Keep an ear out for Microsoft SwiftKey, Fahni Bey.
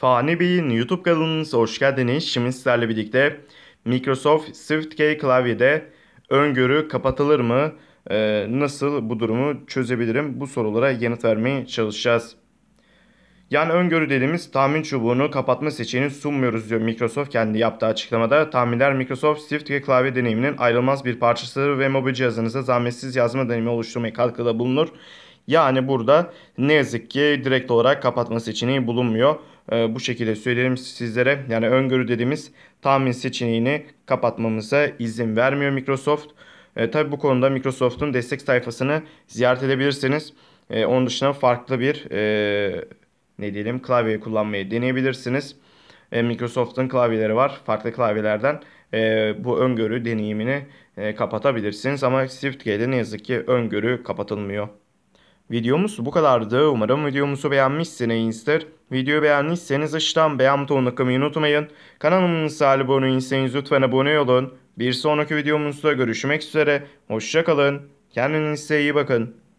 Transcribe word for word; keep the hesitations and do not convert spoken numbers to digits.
Fahni Bey'in YouTube kanalınıza hoş geldiniz. Şimdi sizlerle birlikte Microsoft SwiftKey klavyede öngörü kapatılır mı? Ee, nasıl bu durumu çözebilirim? Bu sorulara yanıt vermeye çalışacağız. Yani öngörü dediğimiz tahmin çubuğunu kapatma seçeneğini sunmuyoruz diyor Microsoft kendi yaptığı açıklamada. Tahminler Microsoft SwiftKey klavye deneyiminin ayrılmaz bir parçası ve mobil cihazınıza zahmetsiz yazma deneyimi oluşturmaya katkıda bulunur. Yani burada ne yazık ki direkt olarak kapatma seçeneği bulunmuyor. Ee, bu şekilde söyleyelim sizlere. Yani öngörü dediğimiz tahmin seçeneğini kapatmamıza izin vermiyor Microsoft. Ee, tabii bu konuda Microsoft'un destek sayfasını ziyaret edebilirsiniz. Ee, onun dışında farklı bir e, ne diyelim klavyeyi kullanmayı deneyebilirsiniz. Ee, Microsoft'un klavyeleri var. Farklı klavyelerden e, bu öngörü deneyimini e, kapatabilirsiniz. Ama SwiftKey'de ne yazık ki öngörü kapatılmıyor. Videomuz bu kadardı. Umarım videomuzu beğenmişsinizdir. Videoyu beğendiyseniz aşağıdan beğen butonuna basmayı unutmayın. Kanalımıza abone değilseniz lütfen abone olun. Bir sonraki videomuzda görüşmek üzere. Hoşça kalın. Kendinize iyi bakın.